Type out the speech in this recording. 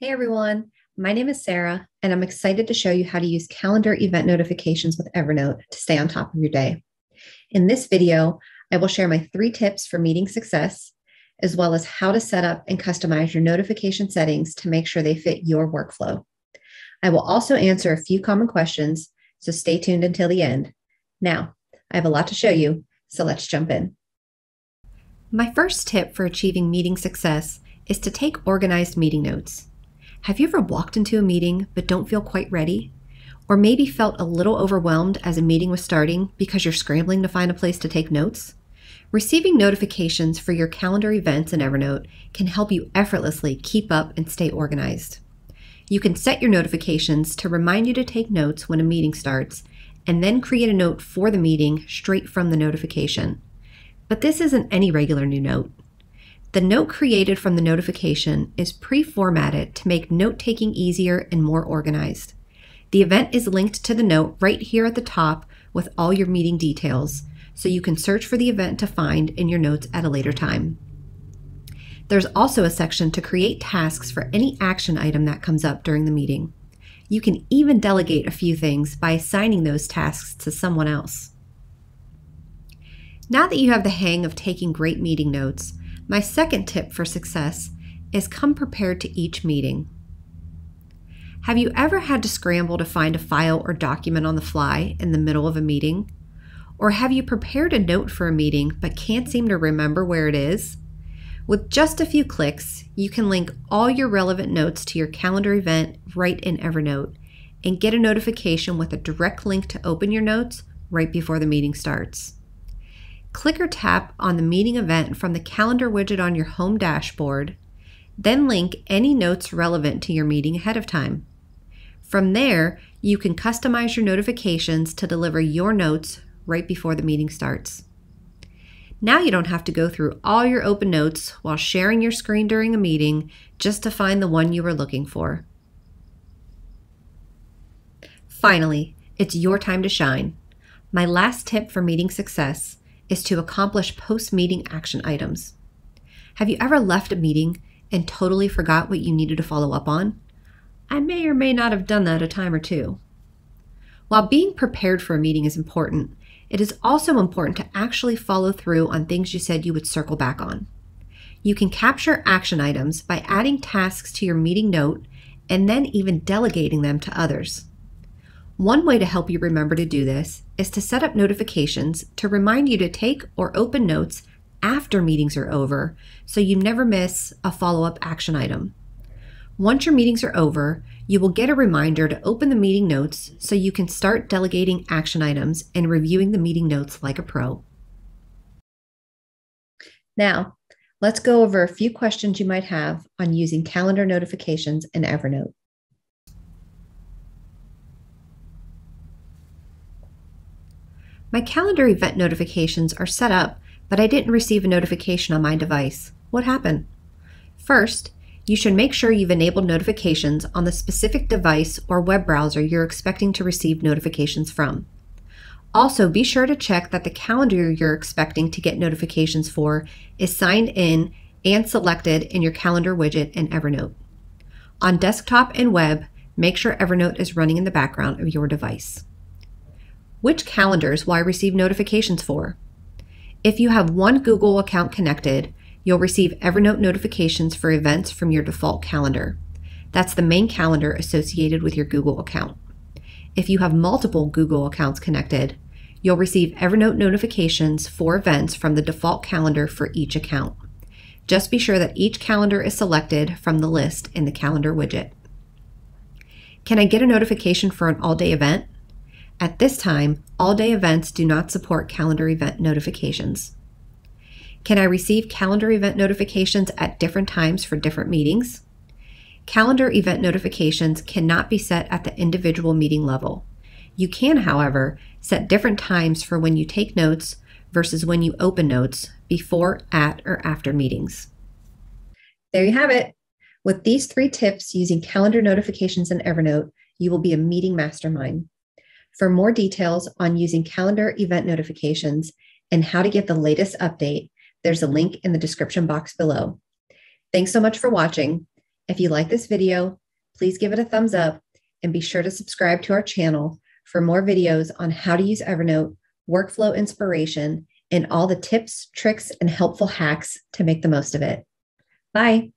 Hey everyone, my name is Sarah, and I'm excited to show you how to use calendar event notifications with Evernote to stay on top of your day. In this video, I will share my 3 tips for meeting success, as well as how to set up and customize your notification settings to make sure they fit your workflow. I will also answer a few common questions, so stay tuned until the end. Now, I have a lot to show you, so let's jump in. My first tip for achieving meeting success is to take organized meeting notes. Have you ever walked into a meeting but don't feel quite ready? Or maybe felt a little overwhelmed as a meeting was starting because you're scrambling to find a place to take notes? Receiving notifications for your calendar events in Evernote can help you effortlessly keep up and stay organized. You can set your notifications to remind you to take notes when a meeting starts, and then create a note for the meeting straight from the notification. But this isn't any regular new note. The note created from the notification is pre-formatted to make note-taking easier and more organized. The event is linked to the note right here at the top with all your meeting details, so you can search for the event to find in your notes at a later time. There's also a section to create tasks for any action item that comes up during the meeting. You can even delegate a few things by assigning those tasks to someone else. Now that you have the hang of taking great meeting notes, my second tip for success is come prepared to each meeting. Have you ever had to scramble to find a file or document on the fly in the middle of a meeting? Or have you prepared a note for a meeting but can't seem to remember where it is? With just a few clicks, you can link all your relevant notes to your calendar event right in Evernote and get a notification with a direct link to open your notes right before the meeting starts. Click or tap on the meeting event from the calendar widget on your home dashboard, then link any notes relevant to your meeting ahead of time. From there, you can customize your notifications to deliver your notes right before the meeting starts. Now you don't have to go through all your open notes while sharing your screen during a meeting just to find the one you were looking for. Finally, it's your time to shine. My last tip for meeting success is to accomplish post-meeting action items. Have you ever left a meeting and totally forgot what you needed to follow up on? I may or may not have done that a time or two. While being prepared for a meeting is important, it is also important to actually follow through on things you said you would circle back on. You can capture action items by adding tasks to your meeting note and then even delegating them to others. One way to help you remember to do this is to set up notifications to remind you to take or open notes after meetings are over, so you never miss a follow-up action item. Once your meetings are over, you will get a reminder to open the meeting notes so you can start delegating action items and reviewing the meeting notes like a pro. Now, let's go over a few questions you might have on using calendar notifications in Evernote. My calendar event notifications are set up, but I didn't receive a notification on my device. What happened? First, you should make sure you've enabled notifications on the specific device or web browser you're expecting to receive notifications from. Also, be sure to check that the calendar you're expecting to get notifications for is signed in and selected in your calendar widget in Evernote. On desktop and web, make sure Evernote is running in the background of your device. Which calendars will I receive notifications for? If you have one Google account connected, you'll receive Evernote notifications for events from your default calendar. That's the main calendar associated with your Google account. If you have multiple Google accounts connected, you'll receive Evernote notifications for events from the default calendar for each account. Just be sure that each calendar is selected from the list in the calendar widget. Can I get a notification for an all-day event? At this time, all-day events do not support calendar event notifications. Can I receive calendar event notifications at different times for different meetings? Calendar event notifications cannot be set at the individual meeting level. You can, however, set different times for when you take notes versus when you open notes before, at, or after meetings. There you have it. With these 3 tips using calendar notifications in Evernote, you will be a meeting mastermind. For more details on using calendar event notifications and how to get the latest update, there's a link in the description box below. Thanks so much for watching. If you like this video, please give it a thumbs up and be sure to subscribe to our channel for more videos on how to use Evernote, workflow inspiration, and all the tips, tricks, and helpful hacks to make the most of it. Bye.